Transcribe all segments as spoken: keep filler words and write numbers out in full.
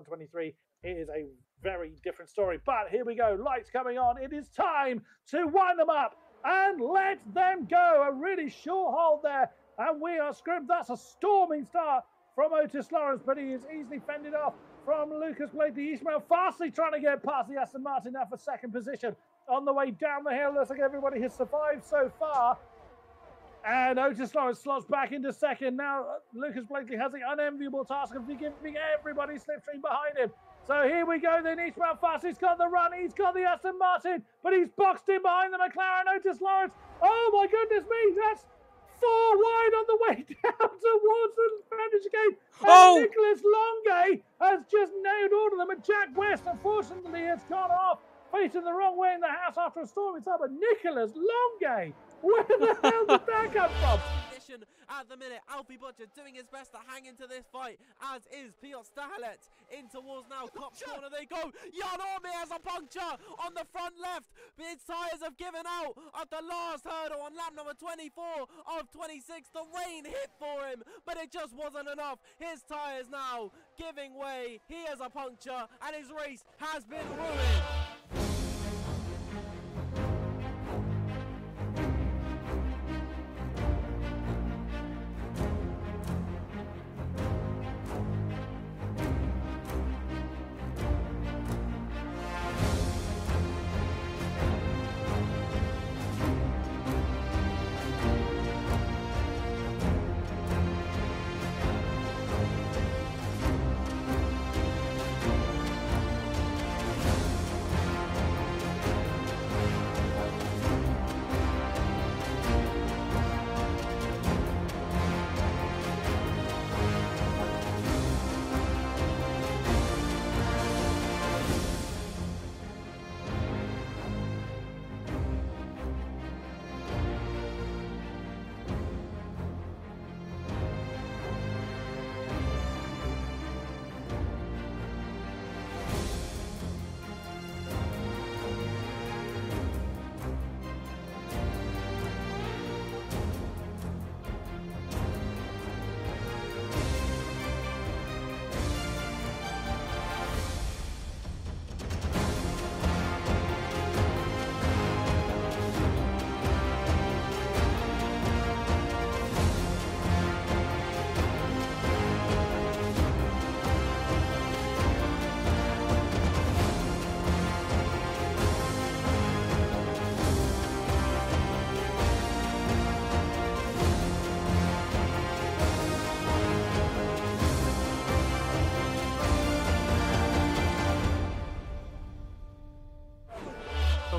F one twenty-three, it is a very different story. But here we go, lights coming on. It is time to wind them up and let them go. A really sure hold there, and we are scrimmed. That's a storming start from Otis Lawrence, but he is easily fended off from Lucas Blakeley. Ishmael Fassi trying to get past the Aston Martin now for second position. On the way down the hill, looks like everybody has survived so far. And Otis Lawrence slots back into second. Now Lucas Blakeley has the unenviable task of giving everybody slipstream behind him. So here we go then, Ishmael Fassi's got the run, he's got the Aston Martin, but he's boxed in behind the McLaren, Otis Lawrence. Oh my goodness me, that's four wide on the way down towards the finish gate. And oh. Nicolas Longuet has just nailed all of them, and Jack West unfortunately has gone off, facing the wrong way in the house after a storm. It's up, but Nicolas Longuet, where the hell did that come from? At the minute, Alfie Butcher doing his best to hang into this fight, as is Piotr Stachelek. In towards now, Copse Corner they go. Jarno Opmeer has a puncture on the front left. His tyres have given out at the last hurdle on lap number twenty-four of twenty-six. The rain hit for him, but it just wasn't enough. His tyres now giving way. He has a puncture, and his race has been ruined.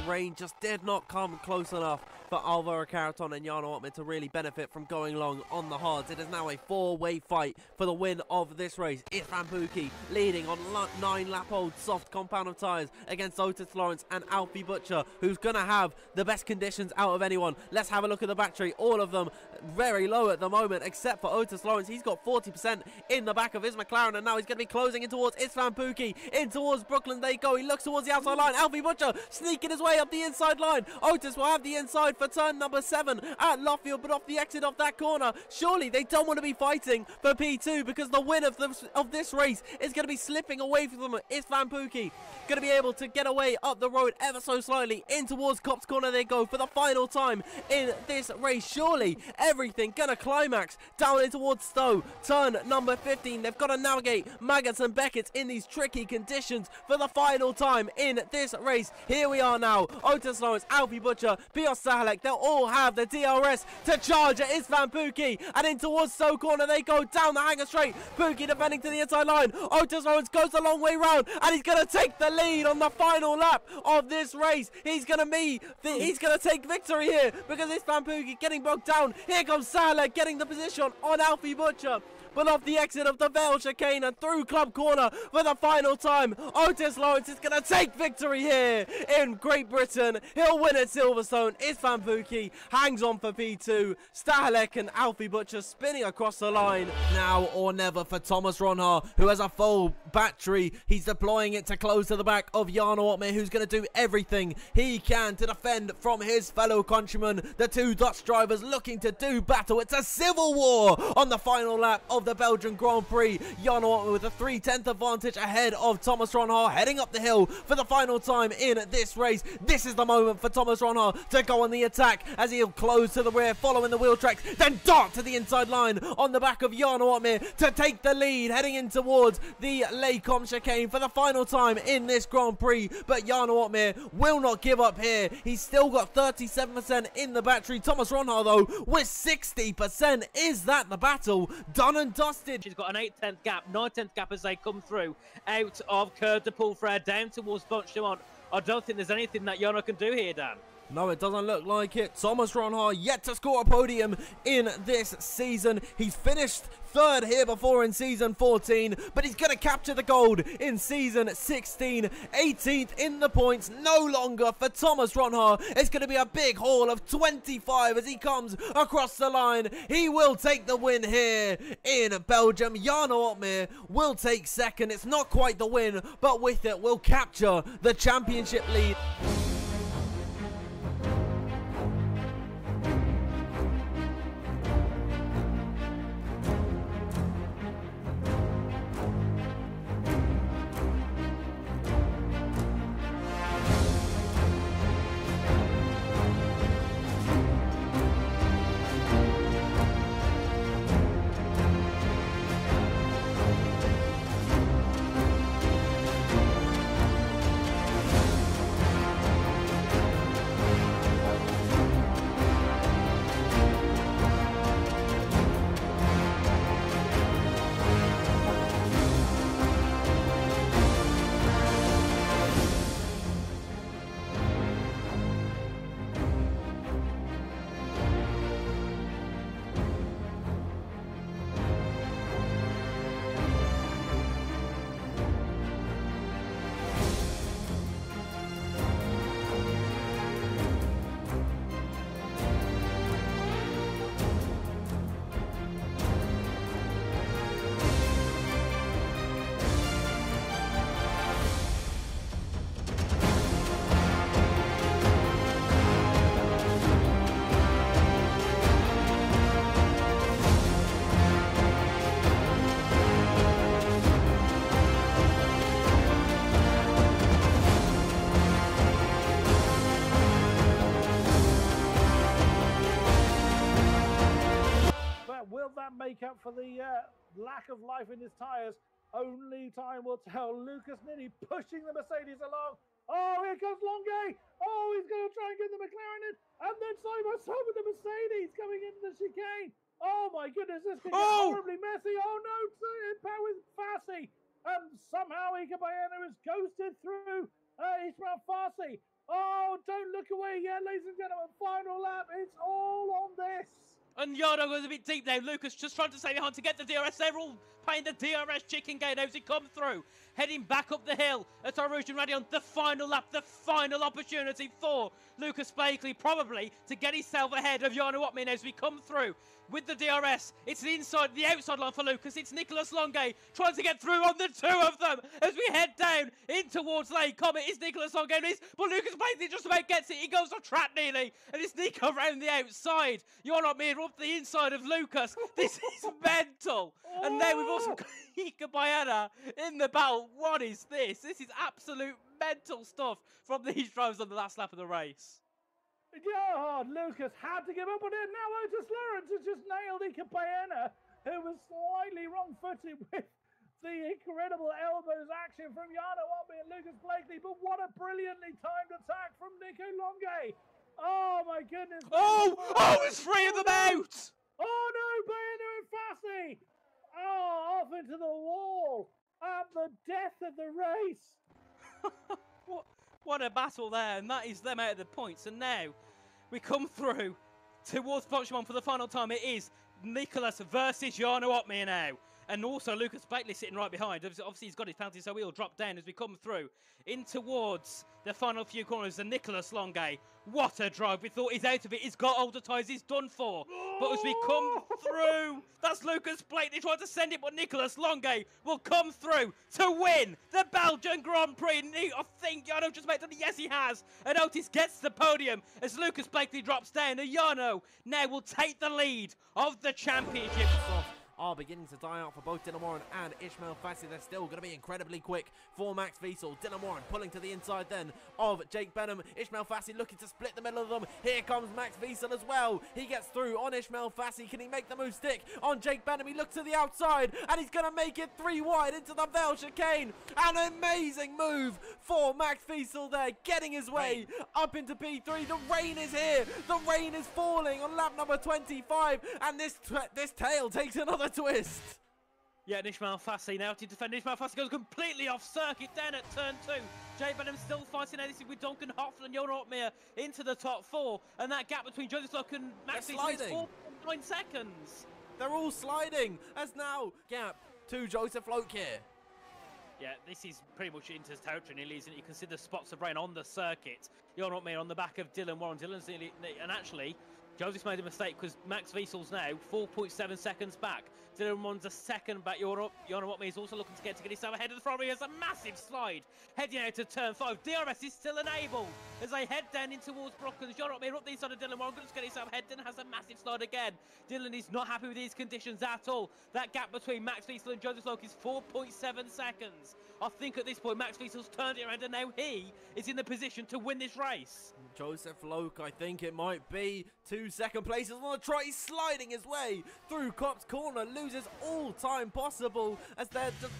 Rain just did not come close enough for Álvaro Carretón and Jarno Opmeer to really benefit from going long on the hards. It is now a four-way fight for the win of this race. István Puki leading on nine lap old soft compound of tyres against Otis Lawrence and Alfie Butcher, who's going to have the best conditions out of anyone. Let's have a look at the battery. All of them very low at the moment, except for Otis Lawrence. He's got forty percent in the back of his McLaren, and now he's going to be closing in towards István Puki. In towards Brooklyn they go. He looks towards the outside line. Alfie Butcher sneaking his way up the inside line. Otis will have the inside for turn number seven at Loughfield, but off the exit of that corner, surely they don't want to be fighting for P two, because the win of, the, of this race is going to be slipping away from them. István Puki going to be able to get away up the road ever so slightly. In towards Copse Corner they go for the final time in this race. Surely everything going to climax down in towards Stowe, turn number fifteen. They've got to navigate Maggots and Beckett in these tricky conditions for the final time in this race. Here we are now, Otis Lawrence, Alfie Butcher, Piotr Stachelek. They'll all have the D R S to charge at István Puki, and in towards Stowe Corner they go down the hanger straight. Puki defending to the inside line. Otis Lawrence goes the long way round, and he's going to take the lead on the final lap of this race. He's going to be, he's going to take victory here, because István Puki getting bogged down. Here comes Sahale getting the position on Alfie Butcher. But off the exit of the Vail chicane and through Club Corner for the final time, Otis Lawrence is going to take victory here in Great Britain. He'll win at Silverstone. István Puki hangs on for P two. Stachelek and Alfie Butcher spinning across the line. Now or never for Thomas Ronhaar, who has a full battery. He's deploying it to close to the back of Jarno Opmeer, who's going to do everything he can to defend from his fellow countrymen. The two Dutch drivers looking to do battle. It's a civil war on the final lap of the Belgian Grand Prix. Jarno Opmeer with a three-tenth advantage ahead of Thomas Ronhaar, heading up the hill for the final time in this race. This is the moment for Thomas Ronhaar to go on the attack as he'll close to the rear, following the wheel tracks, then dart to the inside line on the back of Jarno Opmeer to take the lead, heading in towards the Les Combes chicane for the final time in this Grand Prix. But Jarno Opmeer will not give up here. He's still got thirty-seven percent in the battery. Thomas Ronhaar, though, with sixty percent. Is that the battle? Done and dusted. She's got an eight-tenth gap, nine-tenth gap as they come through out of Curve de Pulfrey down towards Bonchemont. I don't think there's anything that Jarno can do here, Dan. No, it doesn't look like it. Thomas Ronhaar yet to score a podium in this season. He's finished third here before in season fourteen, but he's going to capture the gold in season sixteen. eighteenth in the points, no longer for Thomas Ronhaar. It's going to be a big haul of twenty-five as he comes across the line. He will take the win here in Belgium. Jarno Opmeer will take second. It's not quite the win, but with it, will capture the championship lead. Up for the uh, lack of life in his tyres. Only time will tell. Lucas Nini pushing the Mercedes along. Oh, here comes Longuet. Oh, he's going to try and get the McLaren in. And then side by side with the Mercedes coming into the chicane. Oh, my goodness, this could oh. get horribly messy. Oh, no, impact with Fassi. And somehow Ika Bayana is ghosted through uh, Ishmael Fassi. Oh, don't look away yet, ladies and gentlemen. Final lap. It's all on this. And Jarno goes a bit deep now. Lucas just trying to stay behind to get the D R S. They're all playing the D R S chicken game as he comes through. Heading back up the hill at Arushan Radion. The final lap, the final opportunity for Lucas Blakeley, probably, to get himself ahead of Jarno Opmeer as we come through with the D R S. It's the inside, the outside line for Lucas. It's Nicolas Longuet trying to get through on the two of them as we head down in towards Lake Comet. It's Nicolas Longuet, but Lucas Blakeley just about gets it. He goes on track nearly, and it's Nico around the outside. Jarno Opmeer up the inside of Lucas. This is mental. Oh. And now we've also got Ika Bayana in the battle. What is this? This is absolute mental stuff from these drivers on the last lap of the race. God, Lucas had to give up on it. Now Otis Lawrence has just nailed Ika Bayana, who was slightly wrong-footed with the incredible elbows action from Jarno Opmeer and Lucas Blakeley. But what a brilliantly timed attack from Nico Longuet. Oh, my goodness. Oh, oh, there's three of them out. Oh, no, Bayana and Fassi. Oh, off into the wall. And the death of the race. what, what a battle there. And that is them out of the points. And now we come through towards Bonchemont for the final time. It is Nicolas versus Jarno Opmeer now. and also Lucas Blakeley sitting right behind. Obviously, he's got his penalty, so he'll drop down as we come through in towards the final few corners. And Nicolas Longuet, what a drive. We thought he's out of it. He's got older tyres. He's done for. But as we come through, that's Lucas Blakeley trying to send it, but Nicolas Longuet will come through to win the Belgian Grand Prix. I think Jarno just made it. Yes, he has. And Otis gets the podium as Lucas Blakeley drops down. And Jarno now will take the lead of the championship. Are beginning to die out for both Dylan Warren and Ishmael Fassi. They're still going to be incredibly quick for Max Wissel. Dylan Warren pulling to the inside then of Jake Benham. Ishmael Fassi looking to split the middle of them. Here comes Max Wissel as well. He gets through on Ishmael Fassi. Can he make the move stick on Jake Benham? He looks to the outside and he's going to make it three wide into the Vail chicane. An amazing move for Max Wissel there, getting his way up into P three. The rain is here. The rain is falling on lap number twenty-five, and this this tail takes another twist. Yeah, and Ishmael Fassi now to defend. Ishmael Fassi goes completely off circuit down at turn two. Jay Benham still fighting out. This is with Duncan Hoffman and Jarno Opmeer into the top four, and that gap between Joseph Locke and Max Wissel is four point nine seconds. They're all sliding as now gap to Joseph Locke here. Yeah, this is pretty much into his territory nearly, isn't it? You can see the spots of rain on the circuit. Jarno Opmeer on the back of Dylan Warren. Dylan's nearly, and actually, Joseph's made a mistake because Max Wiesel's now four point seven seconds back. Dylan Warren's a second back. Jarno Opmeer is also looking to get to get himself ahead of the Ferrari. He has a massive slide heading out to turn five. D R S is still enabled as they head down in towards Brooklands. Jarno Opmeer up the inside of Dylan Warren, going to get himself ahead, then has a massive slide again. Dylan is not happy with these conditions at all. That gap between Max Wissel and Joseph Locke is four point seven seconds. I think at this point Max Wiesel's turned it around and now he is in the position to win this race. Joseph Locke, I think it might be two second places on the trot. He's sliding his way through Copse Corner, loses all time possible as they're just...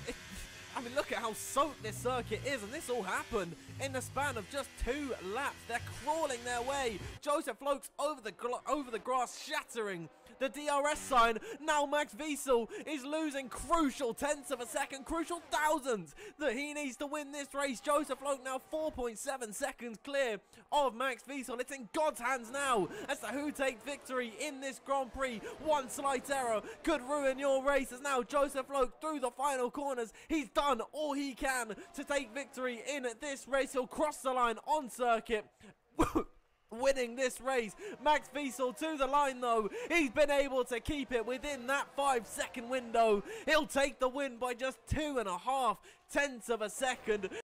I mean, look at how soaked this circuit is, and this all happened in the span of just two laps. They're crawling their way. Joseph Locke's over the over the grass, shattering the D R S sign. Now Max Wissel is losing crucial tenths of a second, crucial thousands that he needs to win this race. Joseph Locke now four point seven seconds clear of Max Wissel. It's in God's hands now as to who takes victory in this Grand Prix. One slight error could ruin your race, as now Joseph Locke through the final corners. He's done Done all he can to take victory in this race. He'll cross the line on circuit, winning this race. Max Wissel to the line though. He's been able to keep it within that five second window. He'll take the win by just two and a half tenths of a second.